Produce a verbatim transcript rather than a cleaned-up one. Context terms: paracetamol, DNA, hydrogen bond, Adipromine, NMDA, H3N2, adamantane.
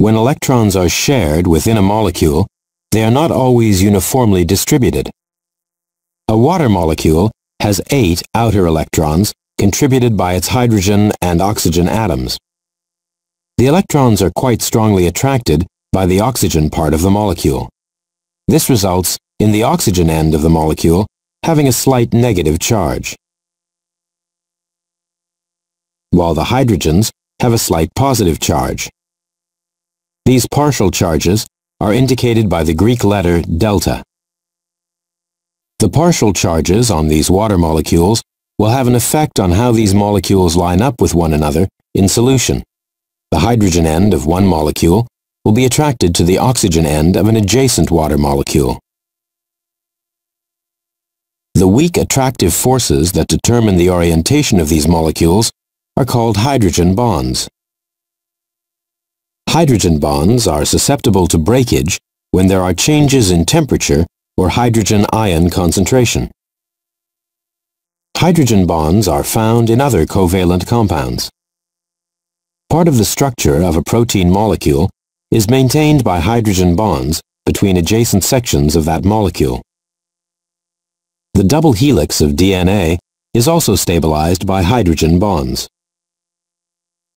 When electrons are shared within a molecule, they are not always uniformly distributed. A water molecule has eight outer electrons contributed by its hydrogen and oxygen atoms. The electrons are quite strongly attracted by the oxygen part of the molecule. This results in the oxygen end of the molecule having a slight negative charge, while the hydrogens have a slight positive charge. These partial charges are indicated by the Greek letter delta. The partial charges on these water molecules will have an effect on how these molecules line up with one another in solution. The hydrogen end of one molecule will be attracted to the oxygen end of an adjacent water molecule. The weak attractive forces that determine the orientation of these molecules are called hydrogen bonds. Hydrogen bonds are susceptible to breakage when there are changes in temperature or hydrogen ion concentration. Hydrogen bonds are found in other covalent compounds. Part of the structure of a protein molecule is maintained by hydrogen bonds between adjacent sections of that molecule. The double helix of D N A is also stabilized by hydrogen bonds.